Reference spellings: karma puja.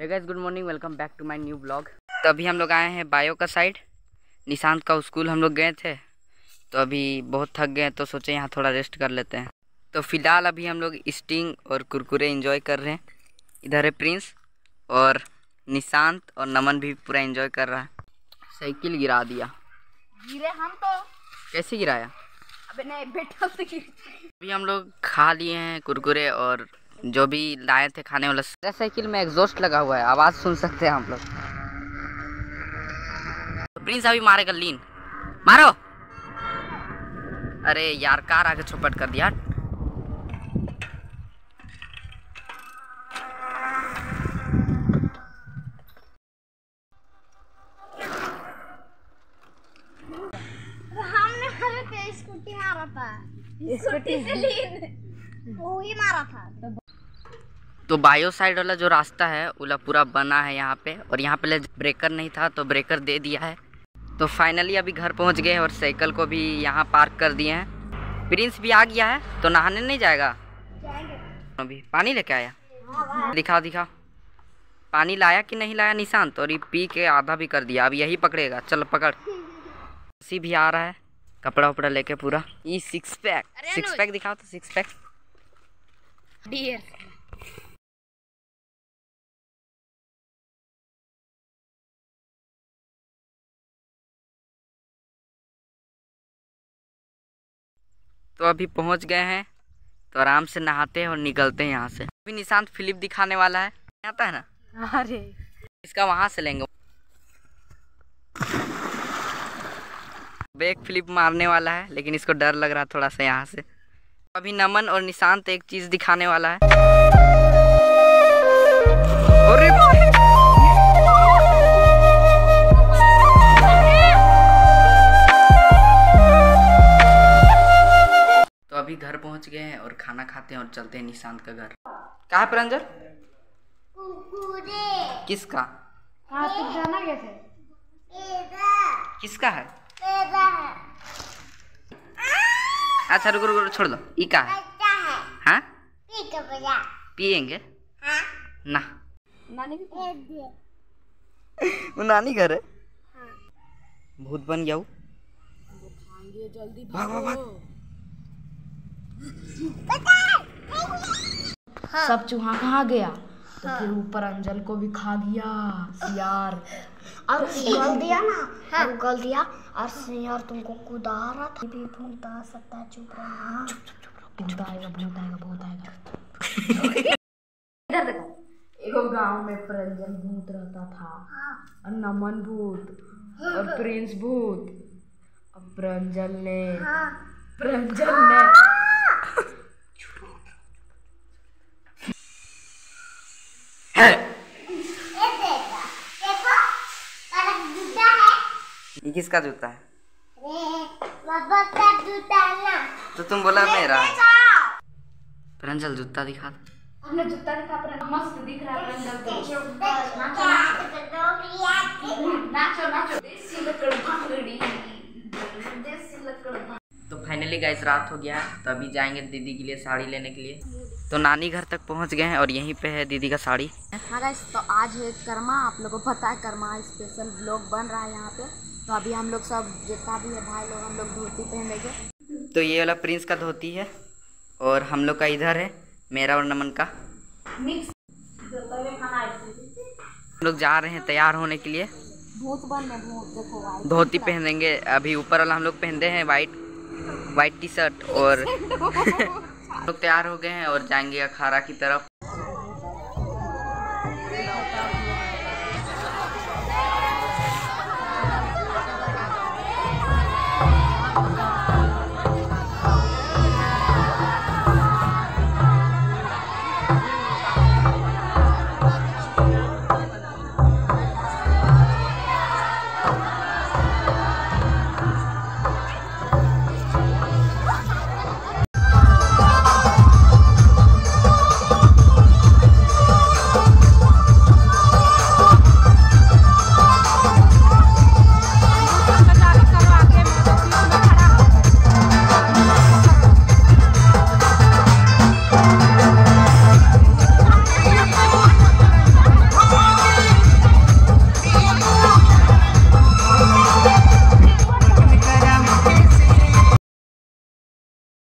Hey guys, good morning, welcome back to my new blog. तो अभी हम लोग आए हैं बायो का साइड, निशांत का स्कूल हम लोग गए थे, तो अभी बहुत थक गए तो सोचे यहाँ थोड़ा रेस्ट कर लेते हैं। तो फिलहाल अभी हम लोग स्टिंग और कुरकुरे एंजॉय कर रहे हैं। इधर है प्रिंस और निशांत और नमन भी पूरा एंजॉय कर रहा है। साइकिल गिरा दिया। गिरे हम तो। कैसे गिराया? अबे नहीं बेटा से गिरा। अभी हम लोग खा लिए हैं कुरकुरे और जो भी लाए थे खाने वाला। साइकिल में एग्जॉस्ट लगा हुआ है, आवाज़ सुन सकते हैं हम लोग। प्रिंस अभी मारेगा लीन, मारो। अरे यार, कार आके चौपट कर दिया। स्कूटी मारा था, स्कूटी से लीन वो ही मारा था। तो बायो साइड वाला जो रास्ता है उला पूरा बना है यहाँ पे, और यहाँ पे ब्रेकर नहीं था तो ब्रेकर दे दिया है। तो फाइनली अभी घर पहुँच गए और साइकिल को भी यहाँ पार्क कर दिए हैं। प्रिंस भी आ गया है तो नहाने नहीं जाएगा? अभी पानी लेके आया, दिखा दिखा। पानी लाया कि नहीं लाया निशांत? और ये पी के आधा भी कर दिया, अब यही पकड़ेगा। चल पकड़। उसी भी आ रहा है कपड़ा उपड़ा लेके पूरा। ये सिक्स पैक दिखाओ तो। Six pack dear. तो अभी पहुंच गए हैं तो आराम से नहाते हैं और निकलते हैं यहाँ से। अभी निशांत फिलिप दिखाने वाला है, आता है ना? अरे इसका वहाँ से लेंगे। बैक फ्लिप मारने वाला है लेकिन इसको डर लग रहा है थोड़ा सा यहाँ से। अभी नमन और निशांत एक चीज़ दिखाने वाला है। अरे अभी घर पहुंच गए हैं और खाना खाते हैं और चलते हैं निशांत का घर। क्या है परंजर? किसका? गाना कैसे? किसका है? अच्छा रुको रुको, छोड़ दो। ई का है? हाँ? पिएंगे ना। वो नानी घर है। भूत बन गया। सब चूहा खा गया तो फिर ऊपर अंजल को भी खा गया यार, और उगल दिया ना, उगल दिया। और सियार तुमको कूदा रहा था भी, भूत आ सकता है। चुप रहो, भूत आएगा, भूत आएगा, भूत आएगा। इधर देखो, एगो गांव में परंजल भूत रहता था, नमन भूत और प्रिंस भूत। अब परंजल ने ये किसका जूता है? पापा का जूता है ना। तो तुम बोला मेरा। परंजल जूता दिखा। हमने जूता दिखा, पर मस्त दिख रहा है परंजल को। नाचो देसी लकड़ भांगड़ी, देसी लकड़। तो फाइनली गाइस रात हो गया है तो अभी जाएंगे दीदी के लिए साड़ी लेने के लिए। तो नानी घर तक पहुंच गए हैं और यहीं पे है दीदी का साड़ी। हाँ गाइस, तो आज है कर्मा, आप लोगों को पता है कर्मा स्पेशल ब्लॉग बन रहा है यहाँ पे। तो अभी हम लोग सब जितना भी है भाई लोग, हम लोग धोती पहन लेंगे। तो ये वाला प्रिंस का धोती है और हम लोग का इधर है मेरा और नमन का मिक्स। हम लोग जा रहे हैं तैयार होने के लिए। धोती पहनेंगे अभी, ऊपर वाला हम लोग पहनते हैं वाइट टी शर्ट। और हम लोग तैयार हो गए हैं और जाएंगे अखाड़ा की तरफ।